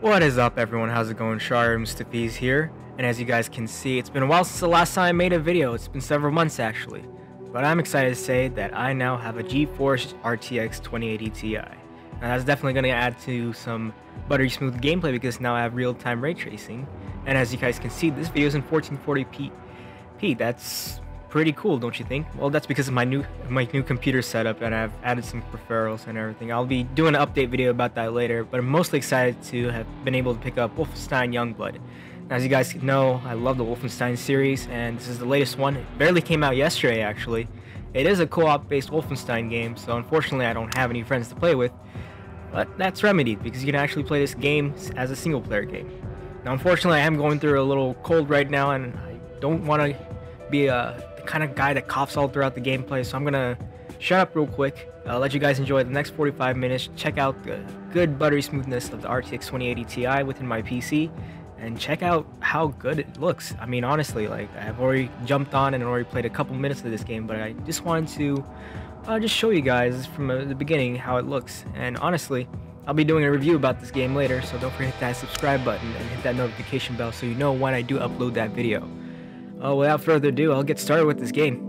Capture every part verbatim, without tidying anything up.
What is up, everyone? How's it going? Shahriyar Mustafiz here, and as you guys can see, it's been a while since the last time I made a video. It's been several months actually, but I'm excited to say that I now have a GeForce R T X twenty eighty Ti. Now that's definitely going to add to some buttery smooth gameplay because now I have real-time ray tracing, and as you guys can see, this video is in fourteen forty p. That's pretty cool, don't you think? Well, that's because of my new my new computer setup, and I've added some peripherals and everything. I'll be doing an update video about that later, but I'm mostly excited to have been able to pick up Wolfenstein: Youngblood. Now, as you guys know, I love the Wolfenstein series, and this is the latest one. It barely came out yesterday, actually. It is a co-op based Wolfenstein game, so unfortunately I don't have any friends to play with, but that's remedied because you can actually play this game as a single player game. Now, unfortunately, I am going through a little cold right now, and I don't want to be a kind of guy that coughs all throughout the gameplay, so I'm gonna shut up real quick. I'll let you guys enjoy the next forty-five minutes. Check out the good buttery smoothness of the R T X twenty eighty Ti within my P C, and check out how good it looks. I mean, honestly, like, I've already jumped on and already played a couple minutes of this game, but I just wanted to uh, just show you guys from uh, the beginning how it looks. And honestly, I'll be doing a review about this game later, so don't forget to hit that subscribe button and hit that notification bell so you know when I do upload that video. Oh, without further ado, I'll get started with this game.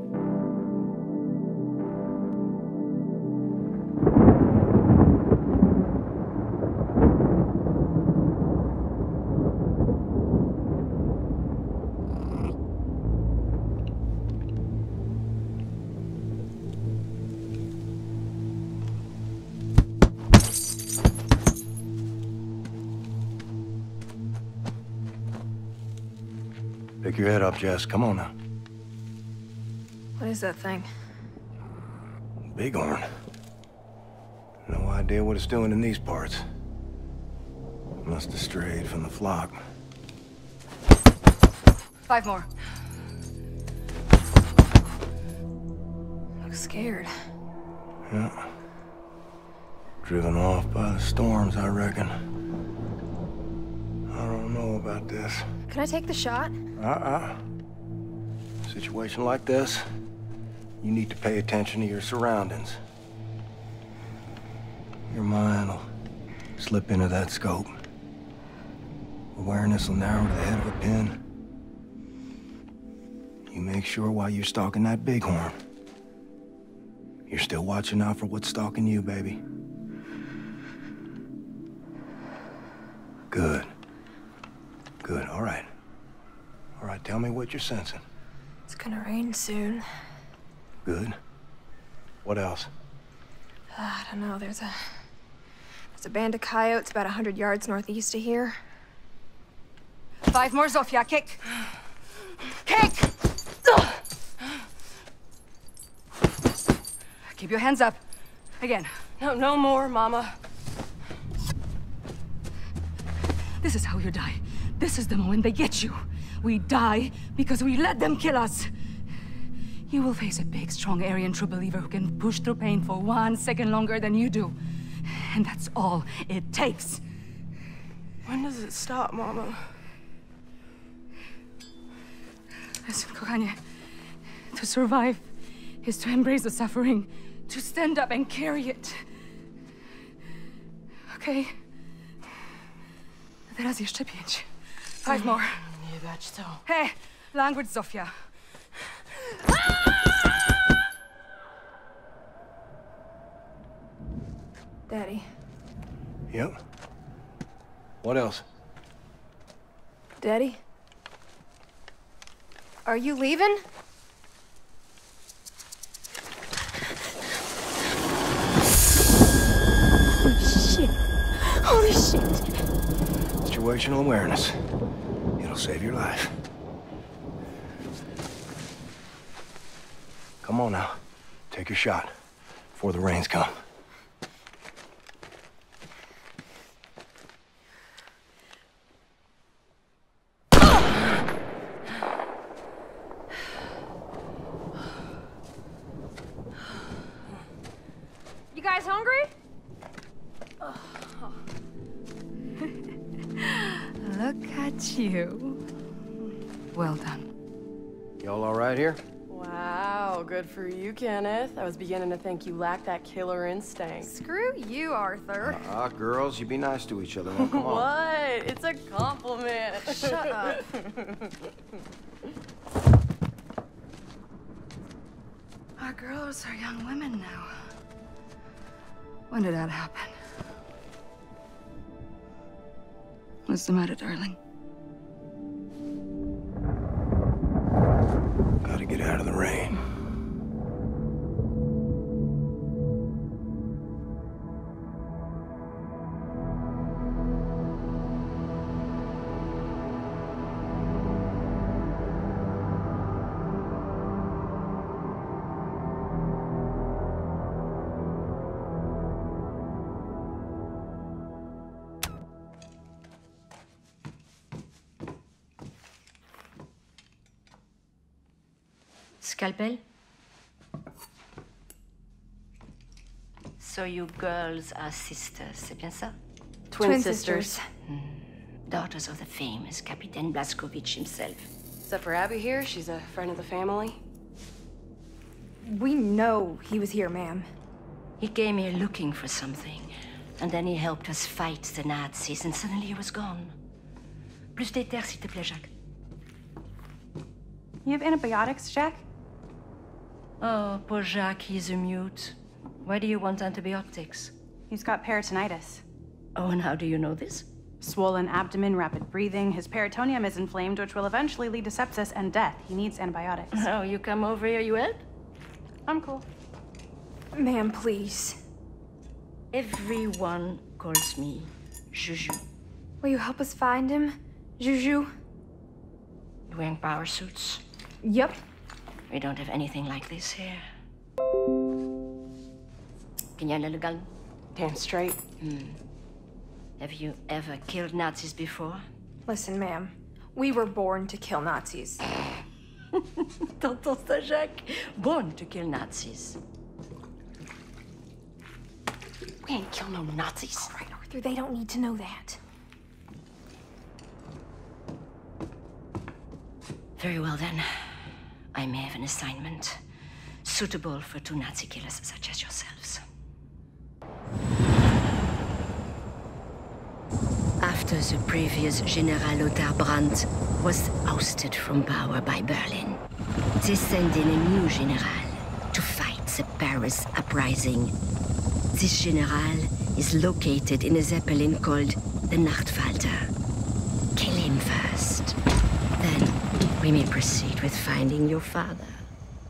Pick your head up, Jess. Come on now. What is that thing? Bighorn. No idea what it's doing in these parts. Must have strayed from the flock. Five more. Looks scared. Yeah. Driven off by the storms, I reckon. I don't know about this. Can I take the shot? Uh-uh. Situation like this, you need to pay attention to your surroundings. Your mind will slip into that scope. Awareness will narrow to the head of a pin. You make sure while you're stalking that bighorn, you're still watching out for what's stalking you, baby. Good. Good, all right. All right, tell me what you're sensing. It's gonna rain soon. Good. What else? Uh, I don't know. There's a there's a band of coyotes about a hundred yards northeast of here. Five more, Zofia. Kick. Kick. Ugh. Keep your hands up. Again. No, no more, Mama. This is how you die. This is the moment they get you. We die because we let them kill us. You will face a big, strong Aryan true believer who can push through pain for one second longer than you do. And that's all it takes. When does it stop, Mama? Listen, kochanie, to survive is to embrace the suffering, to stand up and carry it. Okay? Teraz jeszcze pięć. Five more. Hey, language, Zofia. Daddy. Yep. What else? Daddy? Are you leaving? Holy shit. Holy shit. Situational awareness. It'll save your life. Come on now. Take your shot before the rains come. You guys hungry? Look at you. Well done. Y'all all right here? Wow. Wow, good for you, Kenneth. I was beginning to think you lacked that killer instinct. Screw you, Arthur. Ah, uh, girls, you be nice to each other. Now, come on. What? It's a compliment. Shut up. Our girls are young women now. When did that happen? What's the matter, darling? Gotta get out of the rain. Scalpel? So you girls are sisters, c'est bien ça? Twin, Twin sisters. sisters. Mm. Daughters of the famous Captain Blazkowicz himself. Except for Abby here, she's a friend of the family. We know he was here, ma'am. He came here looking for something, and then he helped us fight the Nazis, and suddenly he was gone. Plus d'éther, s'il te plaît, Jacques. You have antibiotics, Jacques? Oh, poor Jacques, he's a mute. Why do you want antibiotics? He's got peritonitis. Oh, and how do you know this? Swollen abdomen, rapid breathing. His peritoneum is inflamed, which will eventually lead to sepsis and death. He needs antibiotics. Oh, you come over here, you help? I'm cool. Ma'am, please. Everyone calls me Juju. Will you help us find him, Juju? You wearing power suits? Yep. We don't have anything like this here. Can you handle a gun? Damn straight. Mm. Have you ever killed Nazis before? Listen, ma'am. We were born to kill Nazis. T'entends ça, Jacques? Born to kill Nazis. We ain't kill no Nazis. All right, Arthur, they don't need to know that. Very well, then. I may have an assignment suitable for two Nazi killers such as yourselves. After the previous General Otar Brandt was ousted from power by Berlin, they sent in a new general to fight the Paris uprising. This general is located in a zeppelin called the Nachtfalter. Kill him first, then we may proceed with finding your father.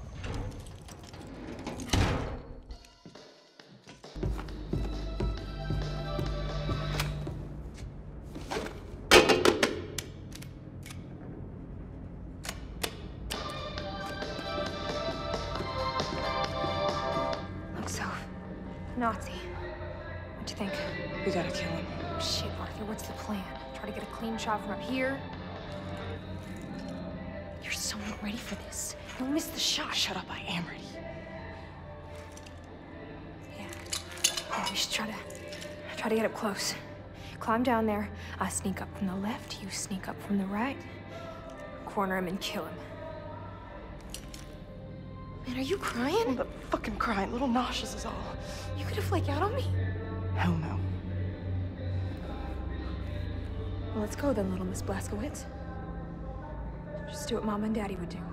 Look, Soph. Nazi. What'd you think? We gotta kill him. Shit, Arthur, what's the plan? Try to get a clean shot from up here? I'm not ready for this. Don't miss the shot. Shut up, I am ready. Yeah. Yeah, we should try to... try to get up close. Climb down there. I sneak up from the left, you sneak up from the right. Corner him and kill him. Man, are you crying? I'm not fucking crying. Little nauseous is all. You gonna flake out on me? Hell no. Well, let's go then, little Miss Blazkowicz. Just do what Mom and Daddy would do.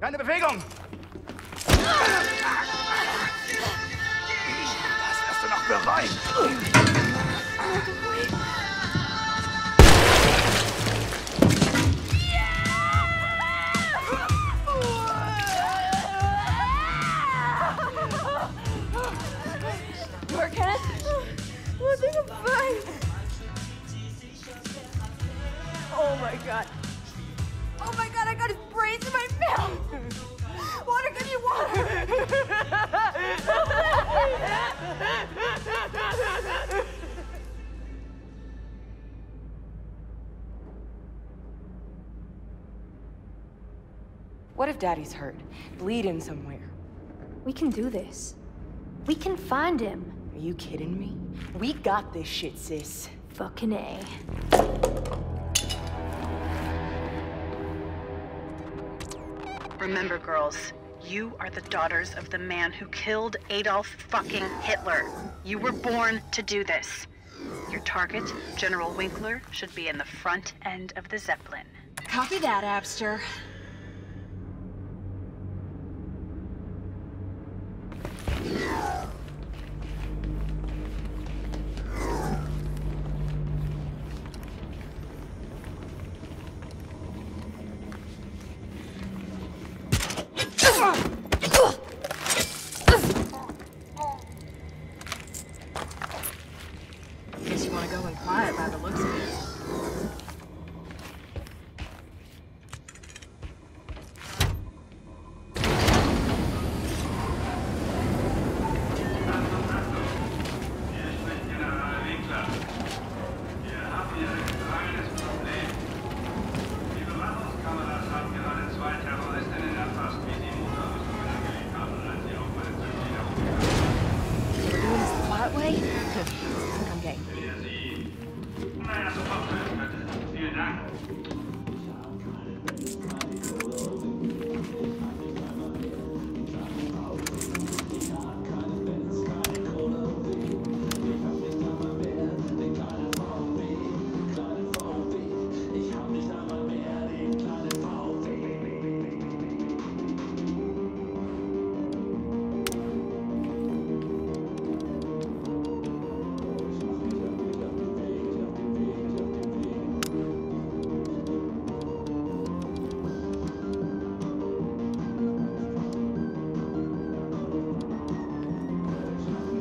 Keine Bewegung! Das wirst du noch bereuen! Oh my god. Oh my god, I got his brains in my mouth! Water, give me water! What if Daddy's hurt? Bleeding somewhere? We can do this. We can find him. Are you kidding me? We got this shit, sis. Fucking A. Remember, girls, you are the daughters of the man who killed Adolf fucking Hitler. You were born to do this. Your target, General Winkler, should be in the front end of the Zeppelin. Copy that, Abster.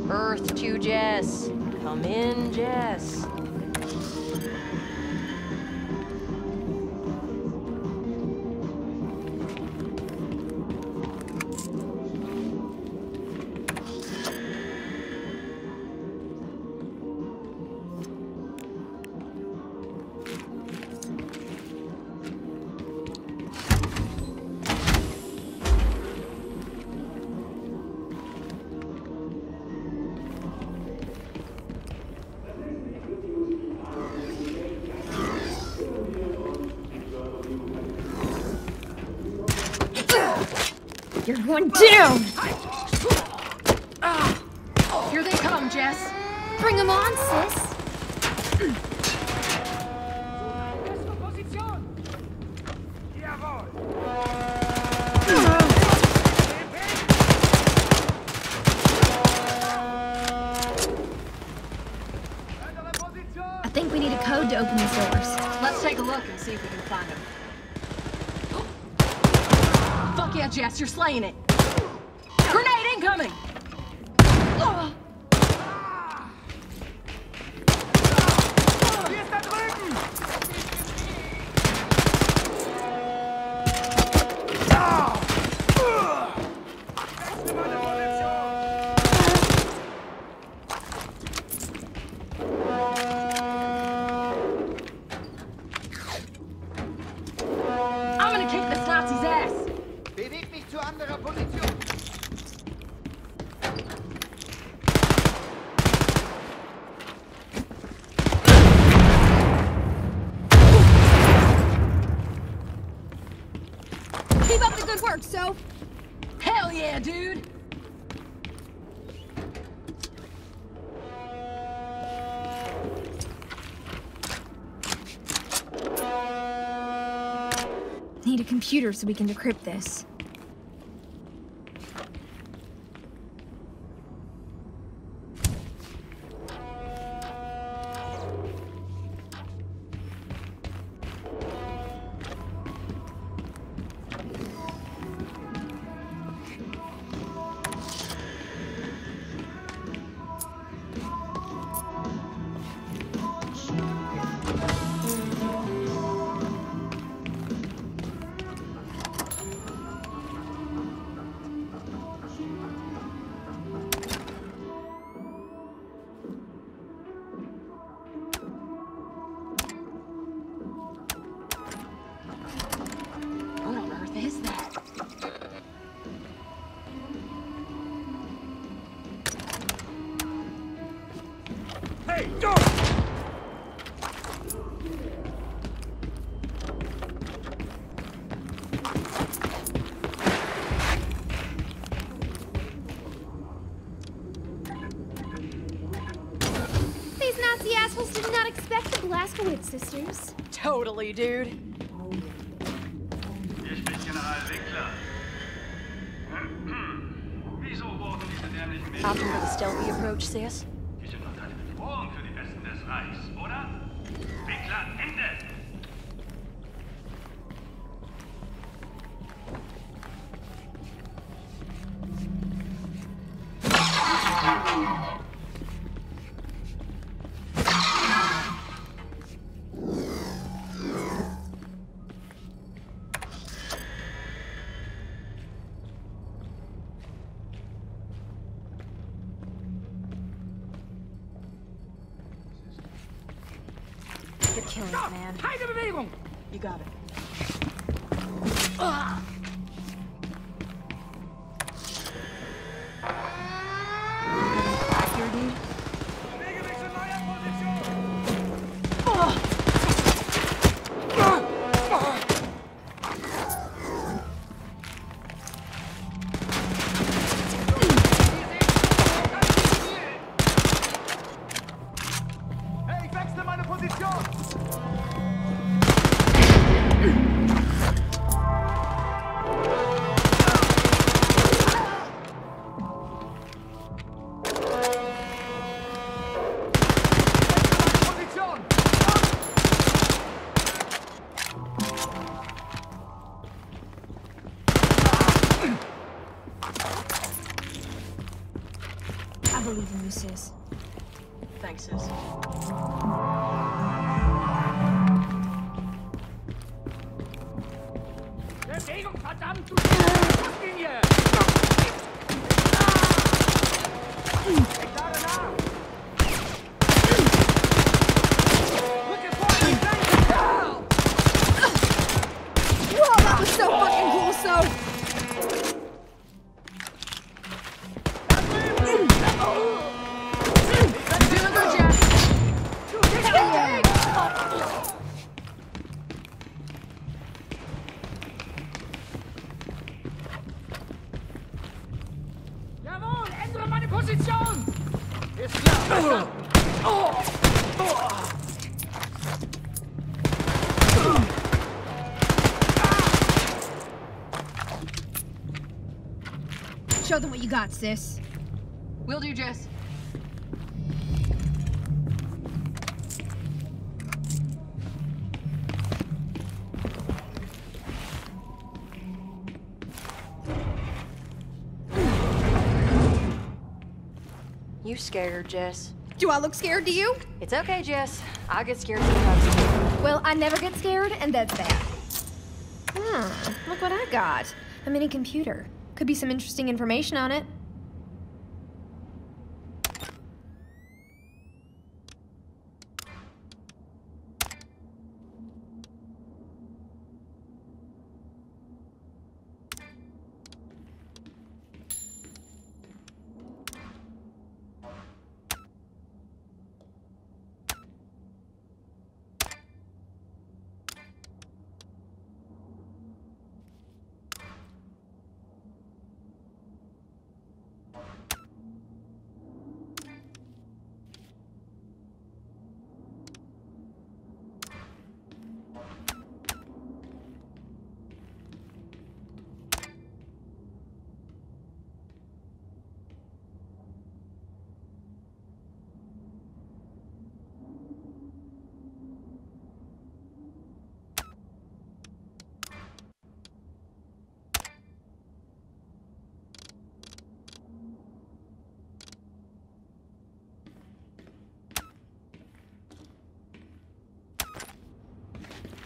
Earth to Jess. Come in, Jess. You're going down! Here they come, Jess! Bring them on, sis! I think we need a code to open these doors. Let's take a look and see if we can find them. Yeah, Jess, you're slaying it. Grenade incoming! Ugh. So, hell yeah, dude! Need a computer so we can decrypt this. into it, sisters. Totally, dude. Ich bin General Winkler. Wieso wurden diese dämlichen Menschen... Opting for the stealthy approach, sis? Wir sind noch deine Bedrohung für die Besten des Reichs, oder? Winkler, Ende! Man. You got it. Ugh. Back here, dude. Show them what you got, sis. Will do, Jess. You scared, Jess. Do I look scared to you? It's okay, Jess. I get scared sometimes too. Well, I never get scared, and that's that. Hmm, look what I got. A mini computer. Could be some interesting information on it.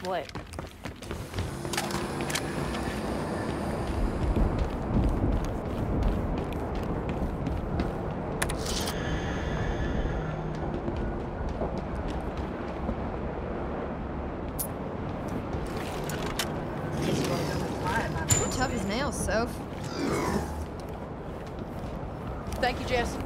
What? You're tough as nails, Soph. Thank you, Jess.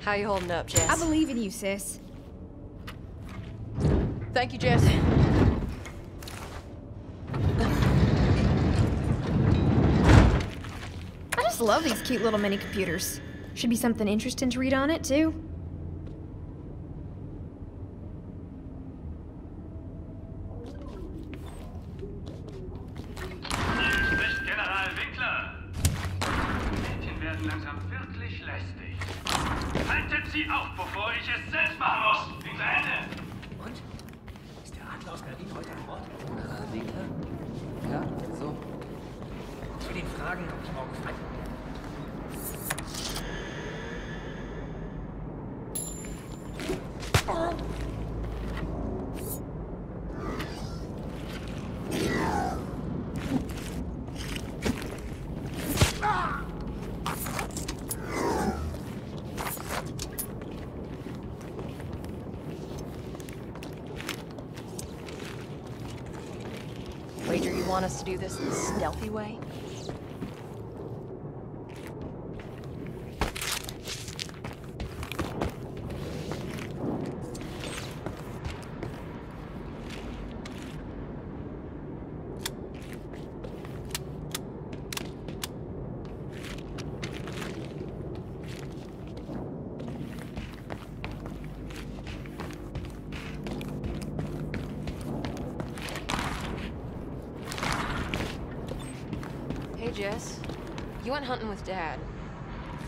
How you holding up, Jess? I believe in you, sis. Thank you, Jess. I just love these cute little mini computers. Should be something interesting to read on it, too. Want us to do this in a stealthy way? Jess, you went hunting with Dad.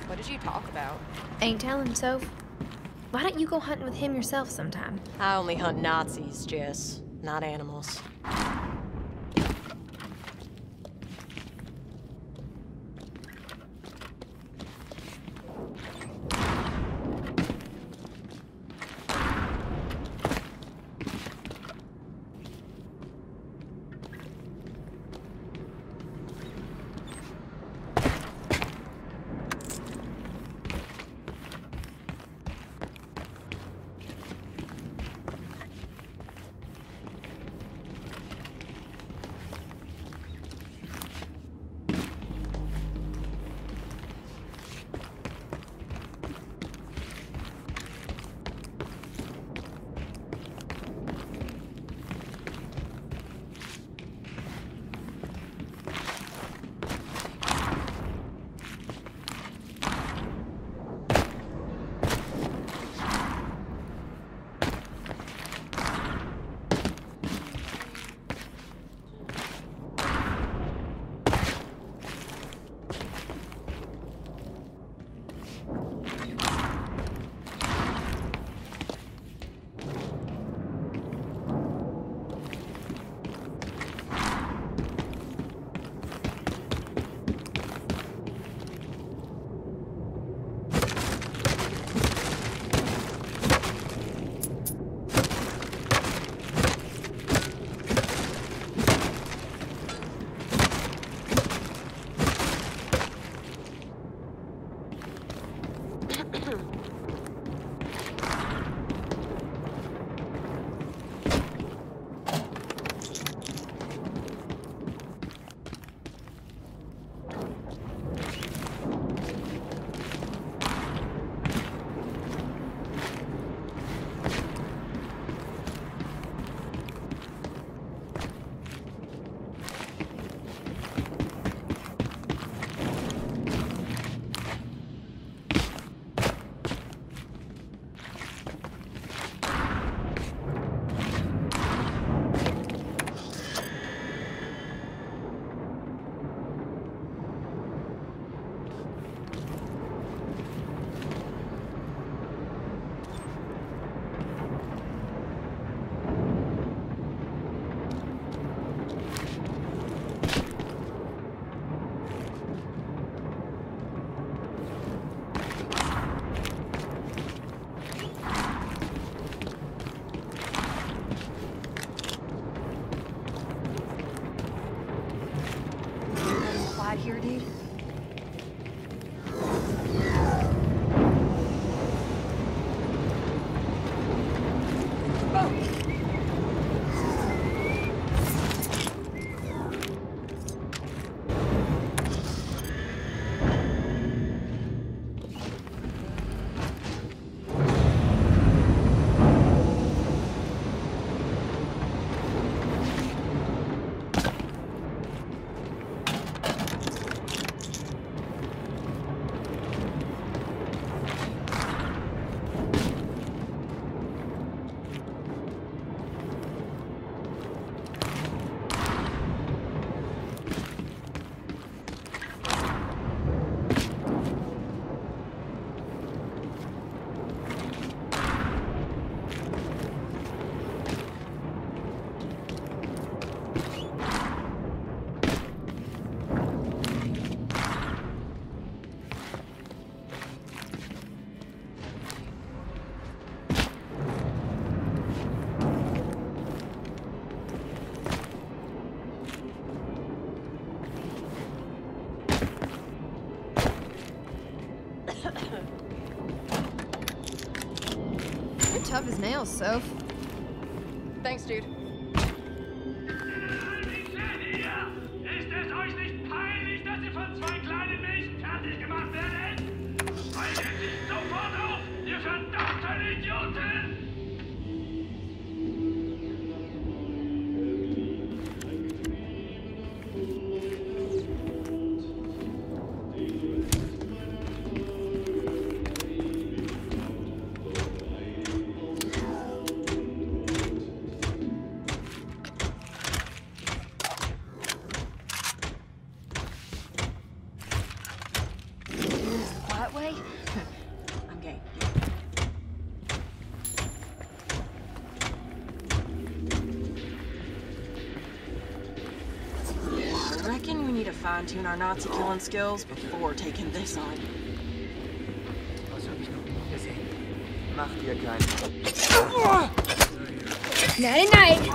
What did you talk about? Ain't telling, Soph. Why don't you go hunting with him yourself sometime? I only hunt Nazis, Jess, not animals. nails, Soph. Thanks, dude. Tune our Nazi killing skills before taking this on. Night night.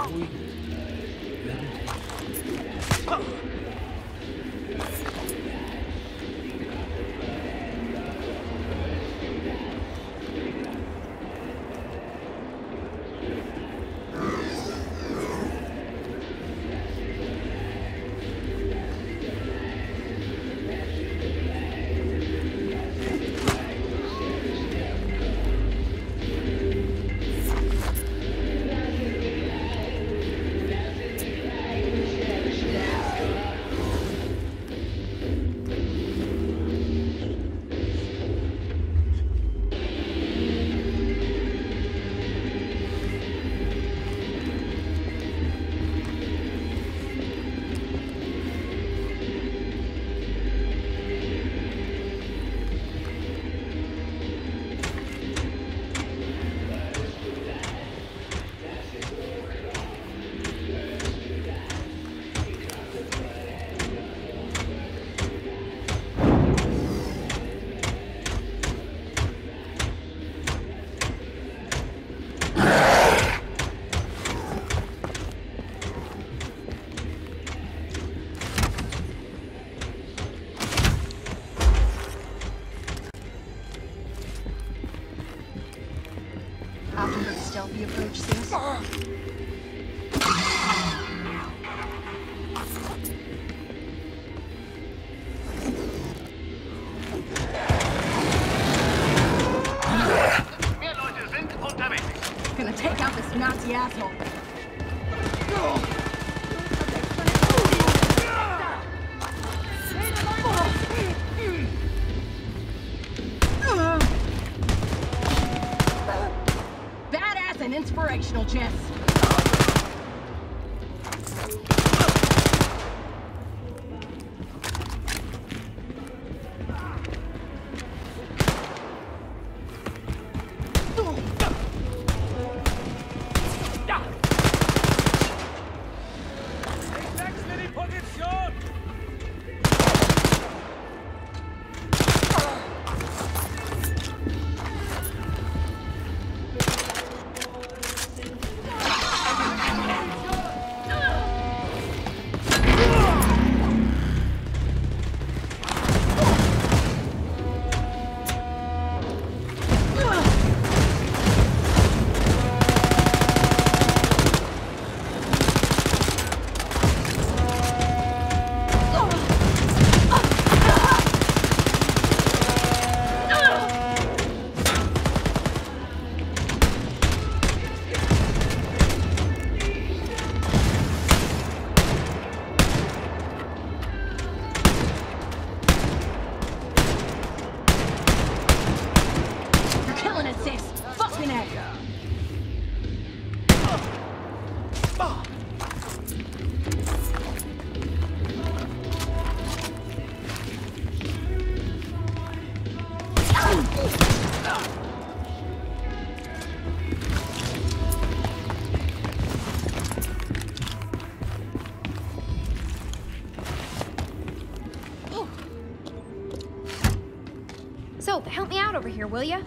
Here, will ya?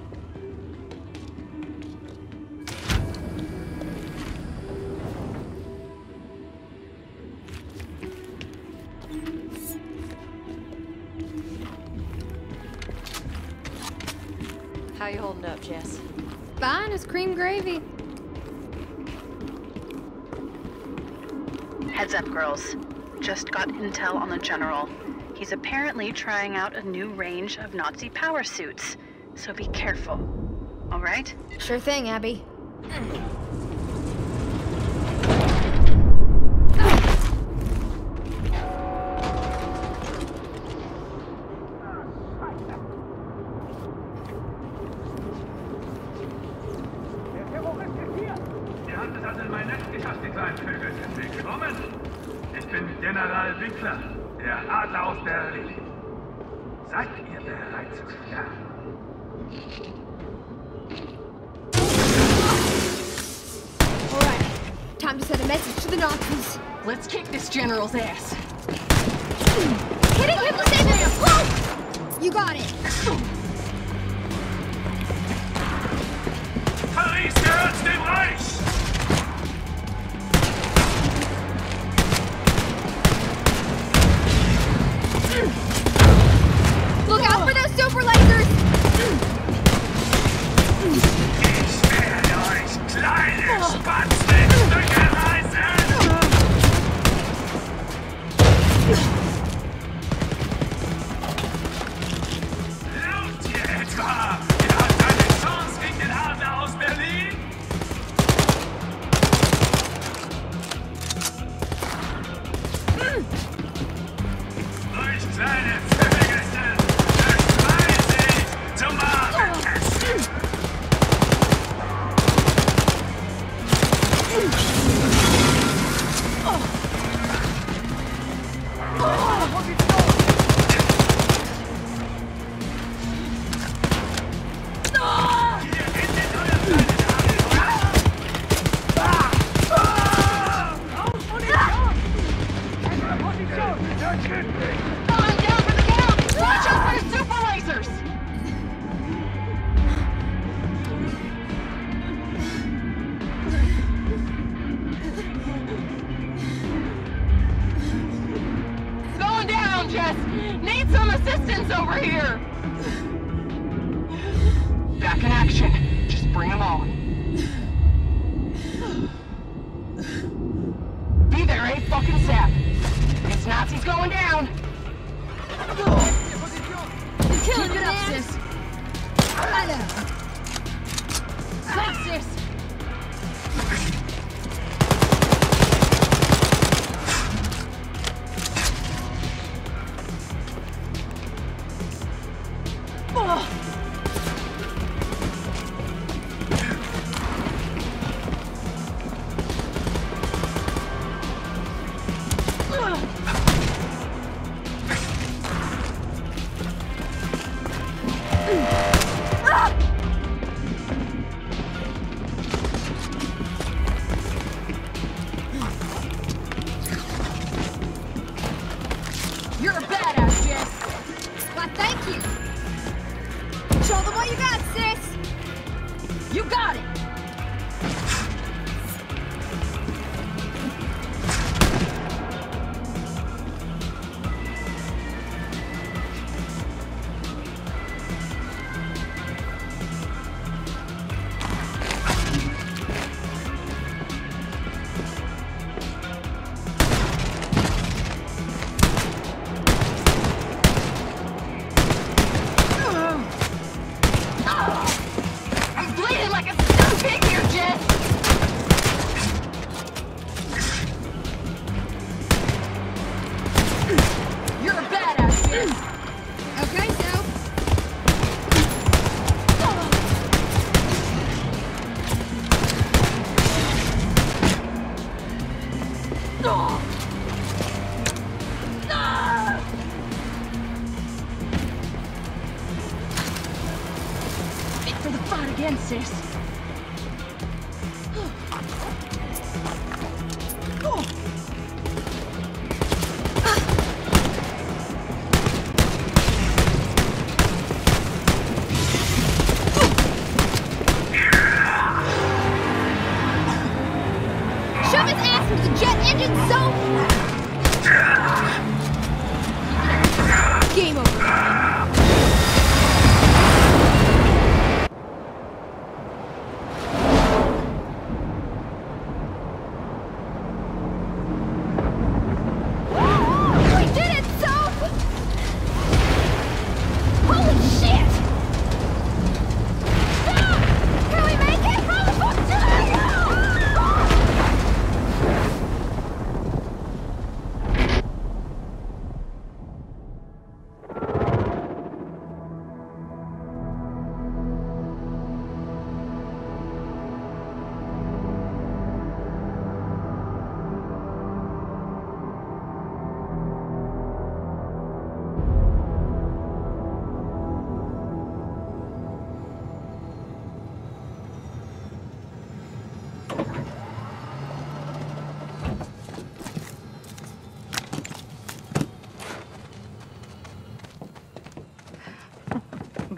How you holding up, Jess? fine as cream gravy. Heads up, girls. Just got intel on the General. He's apparently trying out a new range of Nazi power suits, so be careful, all right? Sure thing, Abby. General's ass. Hitting him will save him! Whoa! You got it! Paris gehört dem Reich! Look out for those super lasers! Ich werde euch kleine Spatzstücke reißen!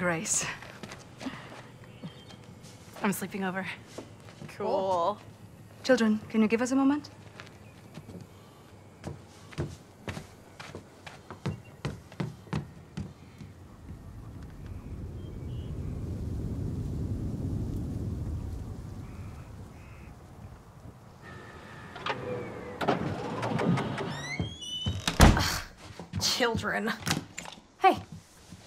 Grace. I'm sleeping over. Cool. Children, can you give us a moment? Children. Hey,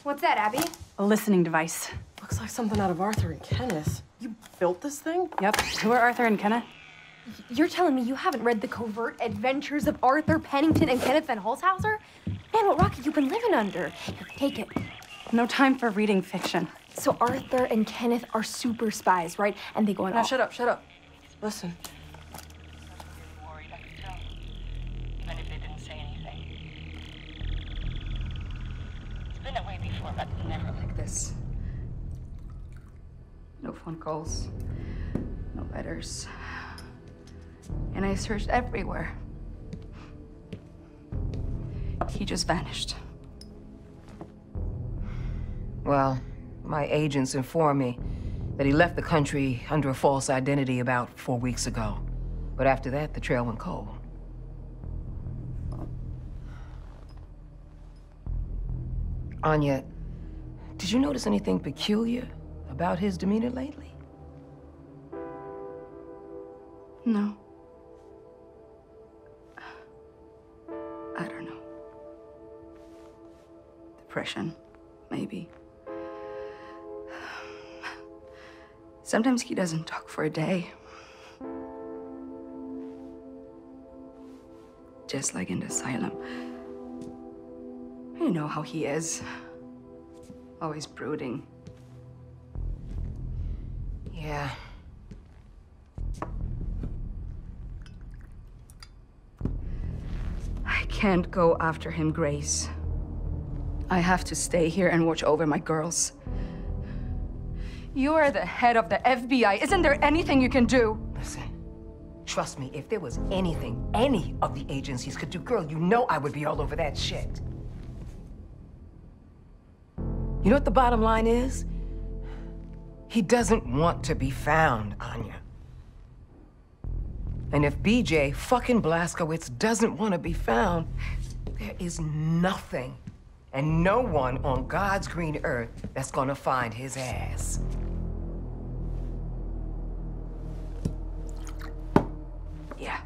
what's that, Abby? A listening device. Looks like something out of Arthur and Kenneth. You built this thing? Yep. Who are Arthur and Kenneth? You're telling me you haven't read The Covert Adventures of Arthur Pennington and Kenneth Van Holzhauser? Man, what rocket you've been living under. Here, take it. No time for reading fiction. So Arthur and Kenneth are super spies, right? And they go on all... No, shut up, shut up. Listen. No phone calls, no letters, and I searched everywhere. He just vanished. Well, my agents informed me that he left the country under a false identity about four weeks ago. But after that, the trail went cold. Anya, did you notice anything peculiar about his demeanor lately? No. I don't know. Depression, maybe. Sometimes he doesn't talk for a day. Just like in the asylum. You know how he is. Always brooding. Yeah. I can't go after him, Grace. I have to stay here and watch over my girls. You are the head of the F B I. Isn't there anything you can do? Listen, trust me, if there was anything any of the agencies could do, girl, you know I would be all over that shit. You know what the bottom line is? He doesn't want to be found, Anya. And if B J fucking Blazkowicz doesn't want to be found, there is nothing and no one on God's green earth that's gonna find his ass. Yeah.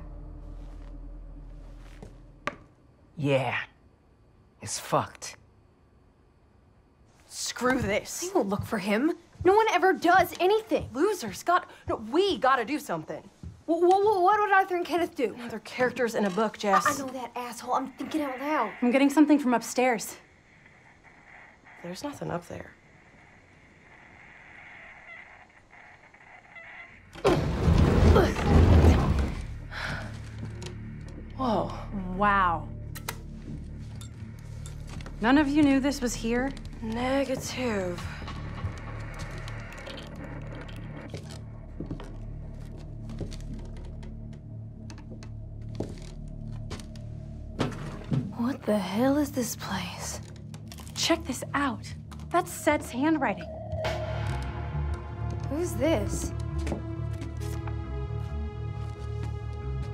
Yeah. It's fucked. Screw this. They won't look for him. No one ever does anything. Losers, got, no, we gotta do something. What, what, what would Arthur and Kenneth do? They're characters in a book, Jess. I, I know that, asshole. I'm thinking out loud. I'm getting something from upstairs. There's nothing up there. Whoa. Wow. None of you knew this was here? Negative. What the hell is this place? Check this out. That's Seth's handwriting. Who's this?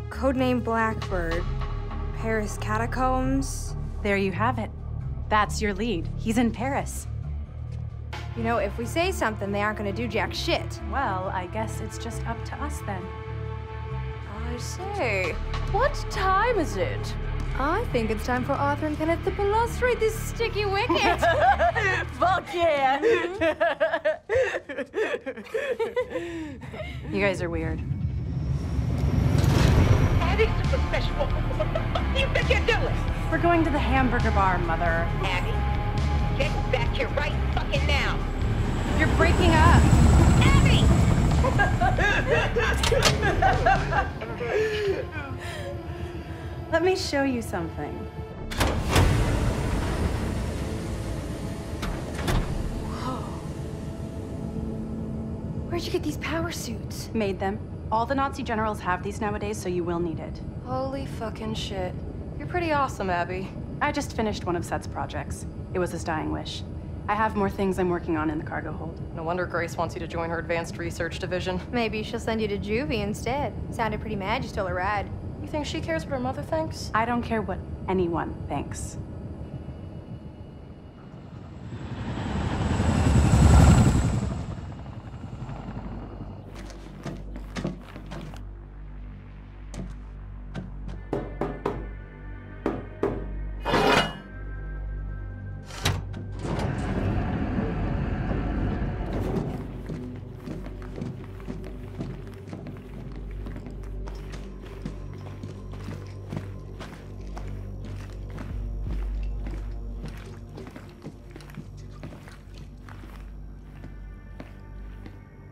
Codename Blackbird. Paris Catacombs. There you have it. That's your lead. He's in Paris. You know, if we say something, they aren't gonna do jack shit. Well, I guess it's just up to us then. I say, what time is it? I think it's time for Arthur and Kenneth to balustrate this sticky wicket. Fuck yeah! You guys are weird. Addie's a professional. What do you think you're doing? We're going to the hamburger bar, Mother. Addie, get back here right fucking now. You're breaking up. Addie! Let me show you something. Whoa. Where'd you get these power suits? Made them. All the Nazi generals have these nowadays, so you will need it. Holy fucking shit. You're pretty awesome, Abby. I just finished one of Seth's projects. It was his dying wish. I have more things I'm working on in the cargo hold. No wonder Grace wants you to join her advanced research division. Maybe she'll send you to juvie instead. Sounded pretty mad you stole a ride. You think she cares what her mother thinks? I don't care what anyone thinks.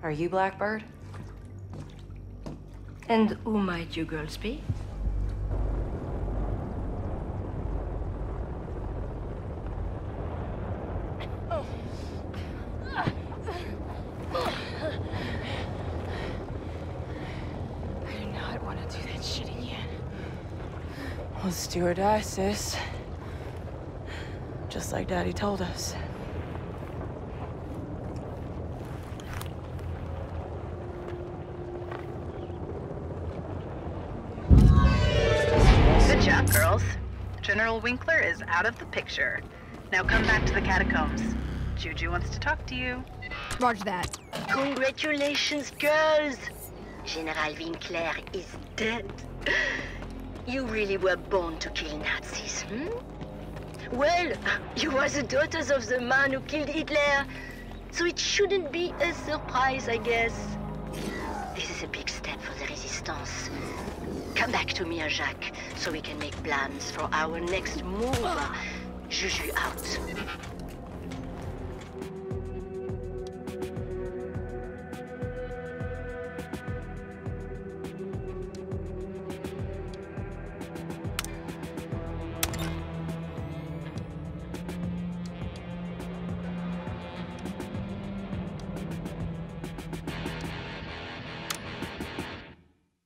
Are you Blackbird? And who might you girls be? I do not want to do that shit again. Let's do or die, sis. Just like Daddy told us. General Winkler is out of the picture. Now come back to the catacombs. Juju wants to talk to you. Roger that. Congratulations, girls! General Winkler is dead. You really were born to kill Nazis, hmm? Well, you were the daughters of the man who killed Hitler, so it shouldn't be a surprise, I guess. This is a big step for the resistance. Come back to me, Jacques, so we can make plans for our next move. Juju out.